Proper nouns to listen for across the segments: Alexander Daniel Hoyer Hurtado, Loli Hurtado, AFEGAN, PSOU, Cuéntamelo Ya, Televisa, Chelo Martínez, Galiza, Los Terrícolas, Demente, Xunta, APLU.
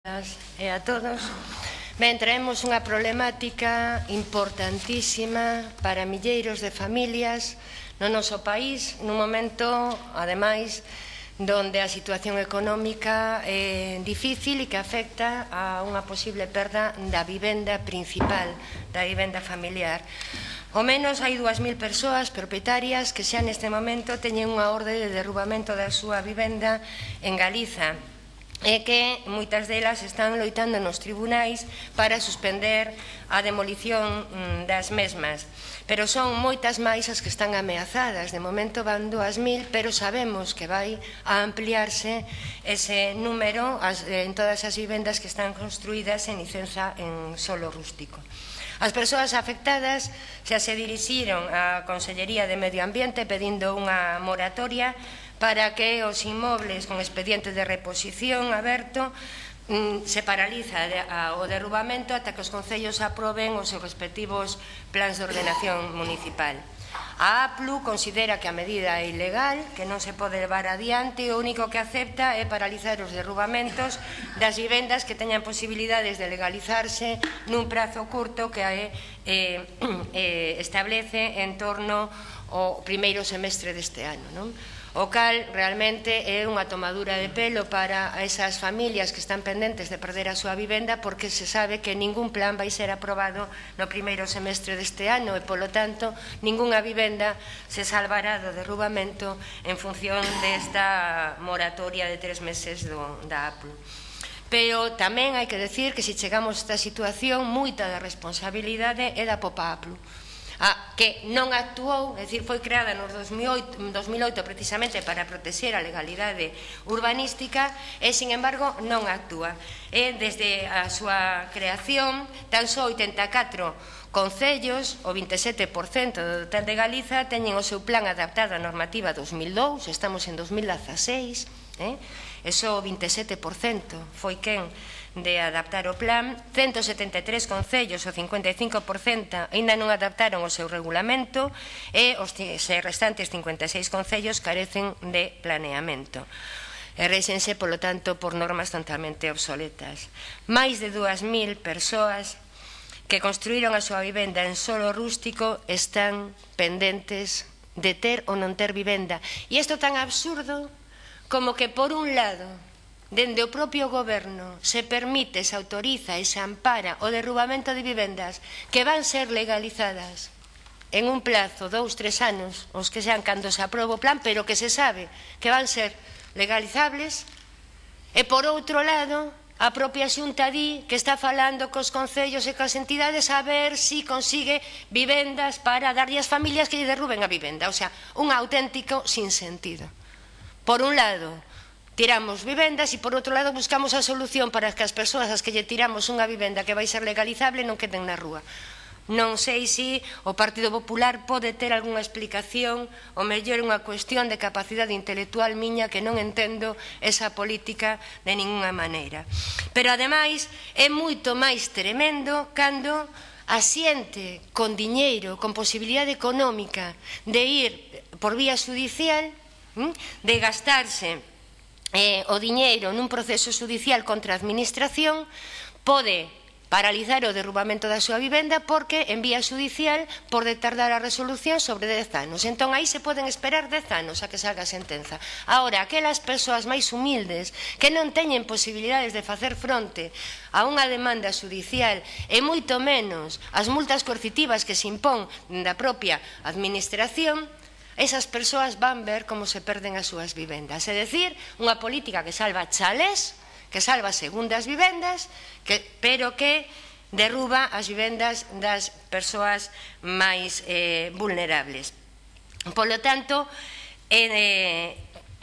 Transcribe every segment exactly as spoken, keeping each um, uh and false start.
E a todos. Ben, traemos unha problemática importantísima para milleiros de familias no noso país, nun momento, ademais, donde a situación económica é difícil e que afecta a unha posible perda da vivenda principal, da vivenda familiar. Ao menos hai dúas mil persoas propietarias que xa neste momento teñen unha orde de derrubamento da súa vivenda en Galiza, e que moitas delas están loitando nos tribunais para suspender a demolición das mesmas. Pero son moitas máis as que están ameazadas. De momento van dúas mil, pero sabemos que vai a ampliarse ese número en todas as vivendas que están construídas en licenza en solo rústico. As persoas afectadas xa se dirixiron á Consellería de Medio Ambiente pedindo unha moratoria para que os inmobles con expediente de reposición aberto se paraliza o derrubamento ata que os concellos aproben os seus respectivos plans de ordenación municipal. A A P L U considera que a medida é ilegal, que non se pode levar adiante, e o único que acepta é paralizar os derrubamentos das vivendas que teñan posibilidades de legalizarse nun prazo curto que establece en torno ao primeiro semestre deste ano, non? O cal realmente é unha tomadura de pelo para esas familias que están pendentes de perder a súa vivenda, porque se sabe que ningún plan vai ser aprobado no primeiro semestre deste ano e, polo tanto, ningunha vivenda se salvará do derrubamento en función desta moratoria de tres meses da A P L U. Pero tamén hai que decir que se chegamos a esta situación, moita da responsabilidade é da popa A P L U, que non actuou, é dicir, foi creada no dos mil oito precisamente para protexer a legalidade urbanística e, sin embargo, non actúa. Desde a súa creación, tan só oitenta e catro concellos, o vinte e sete por cento do total de Galiza, teñen o seu plan adaptado á normativa dos mil dous, estamos en dos mil dezaseiis, eso o vinte e sete por cento foi quen de adaptar o plan. Cento setenta e tres concellos, o cincuenta e cinco por cento, ainda non adaptaron o seu regulamento e os restantes cincuenta e seis concellos carecen de planeamento e réxense, polo tanto, por normas totalmente obsoletas. Máis de dúas mil persoas que construíron a súa vivenda en solo rústico están pendentes de ter ou non ter vivenda, e isto tan absurdo como que, por un lado, dende o propio goberno se permite, se autoriza e se ampara o derrubamento de vivendas que van ser legalizadas en un plazo, dous, tres anos, os que sean cando se aprobe o plan, pero que se sabe que van ser legalizables, e, por outro lado, a propia xunta di que está falando cos concellos e coas entidades a ver se consigue vivendas para darlle ás familias que lle derruben a vivenda. O sea, un auténtico sinsentido. Por un lado, tiramos vivendas e, por outro lado, buscamos a solución para que as persoas as que lle tiramos unha vivenda que vai ser legalizable non queden na rúa. Non sei se o Partido Popular pode ter algunha explicación, ou mellor unha cuestión de capacidade intelectual miña, que non entendo esa política de ninguna maneira. Pero, ademais, é moito máis tremendo cando a xente con diñeiro, con posibilidade económica de ir por vía judicial, de gastarse o diñeiro nun proceso judicial contra a administración, pode paralizar o derrubamento da súa vivenda porque en vía judicial pode tardar a resolución sobre dez anos. Entón, aí se poden esperar dez anos a que salga a sentenza. Agora, aquelas persoas máis humildes que non teñen posibilidades de facer fronte a unha demanda judicial e moito menos as multas coercitivas que se impón da propia administración, esas persoas van ver como se perden as súas vivendas. É dicir, unha política que salva chalés, que salva segundas vivendas, pero que derruba as vivendas das persoas máis vulnerables. Polo tanto,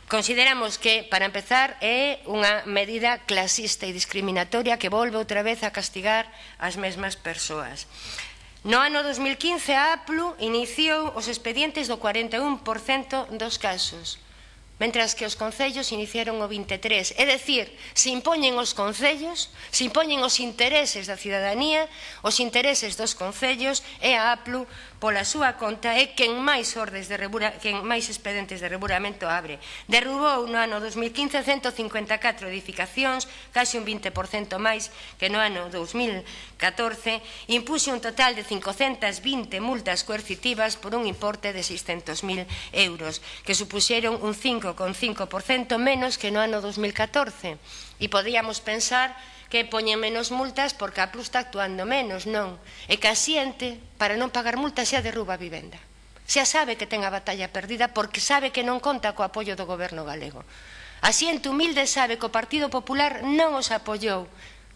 consideramos que, para empezar, é unha medida clasista e discriminatoria que volve outra vez a castigar as mesmas persoas. No ano dos mil quince, a A P L U iniciou os expedientes do cuarenta e un por cento dos casos. mentras que os concellos iniciaron o vinte e tres. É dicir, se impoñen os concellos, se impoñen os intereses da cidadanía, os intereses dos concellos, e a A P L U, pola súa conta, é quen máis ordes de rebura, quen máis expedientes de reburamento abre. Derrubou no ano dos mil quince ciento cincuenta e catro edificacións, case un vinte por cento máis que no ano dos mil catorce, impuxe un total de cincocentas vinte multas coercitivas por un importe de seiscentos mil euros, que supuxeron un cinco coma cinco por cento menos que no ano dos mil catorce. E podíamos pensar que poñen menos multas porque a APLU está actuando menos, non. E que a xente, para non pagar multas, xa derruba a vivenda. Xa sabe que ten a batalla perdida porque sabe que non conta co apoio do goberno galego. A xente humilde sabe que o Partido Popular non os apoiou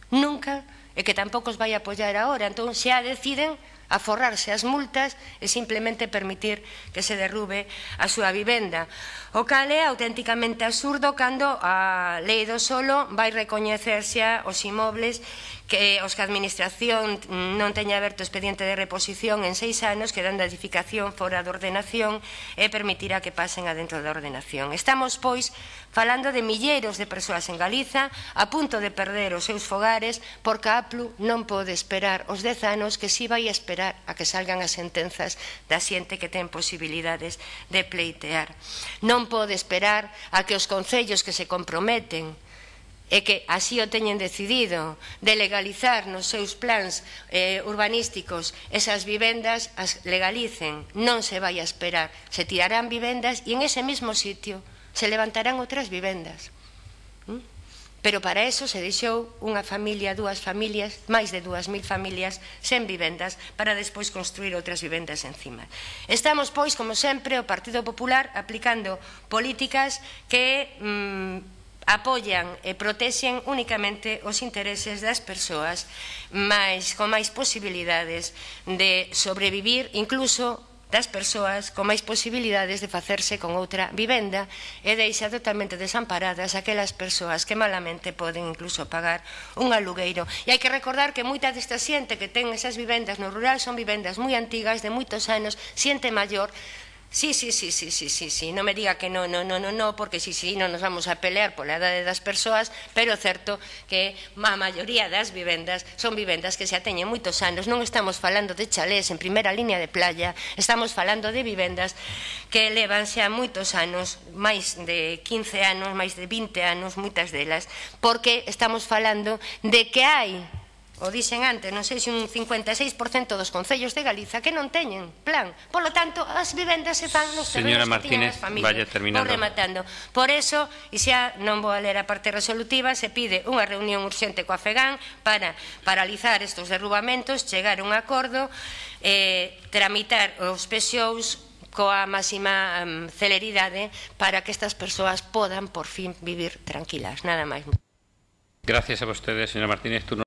nunca e que tampouco os vai apoiar agora. Entón xa deciden aforrarse as multas e simplemente permitir que se derrube a súa vivenda. O cal é auténticamente absurdo cando a lei do solo vai recoñecerse os imobles que os que a Administración non teña aberto expediente de reposición en seis anos, quedando a edificación fora da ordenación, e permitirá que pasen adentro da ordenación. Estamos, pois, falando de milleiros de persoas en Galiza a punto de perder os seus fogares porque a A P L U non pode esperar os dez anos que si vai esperar a que salgan as sentenzas da xente que ten posibilidades de pleitear. Non pode esperar a que os concellos que se comprometen e que así o teñen decidido de legalizar nos seus plans eh, urbanísticos esas vivendas, as legalicen. Non se vai a esperar, se tirarán vivendas e en ese mismo sitio se levantarán outras vivendas. ¿Mm? Pero para eso se deixou unha familia, dúas familias, máis de dúas mil familias sen vivendas para despois construir outras vivendas encima. Estamos, pois, como sempre, o Partido Popular aplicando políticas que Mmm, apoian e protexen únicamente os intereses das persoas máis, con máis posibilidades de sobrevivir, incluso das persoas con máis posibilidades de facerse con outra vivenda, e deixa totalmente desamparadas aquelas persoas que malamente poden incluso pagar un alugueiro. E hai que recordar que moita desta xente que ten esas vivendas no rural son vivendas moi antigas, de moitos anos, xente maior. Sí, sí, sí, sí, sí, sí, sí, non me diga que non, non, non, non, porque sí, sí, non nos vamos a pelear pola idade das persoas, pero é certo que a maioría das vivendas son vivendas que xa teñen moitos anos. Non estamos falando de chalés en primeira línea de playa, estamos falando de vivendas que levan xa moitos anos, máis de quince anos, máis de vinte anos, moitas delas, porque estamos falando de que hai, o dixen antes, non sei se un cincuenta e seis por cento dos concellos de Galiza que non teñen plan. Por lo tanto, as vivendas se fan nos terrenos que tiñan as familias. Vou rematando. Por eso, e xa non vou a ler a parte resolutiva, se pide unha reunión urxente coa AFEGAN para paralizar estes derrubamentos, chegar a un acordo, eh, tramitar os P S O Us coa máxima um, celeridade para que estas persoas podan por fin vivir tranquilas. Nada máis. Gracias a vostedes, señora Martínez. Turno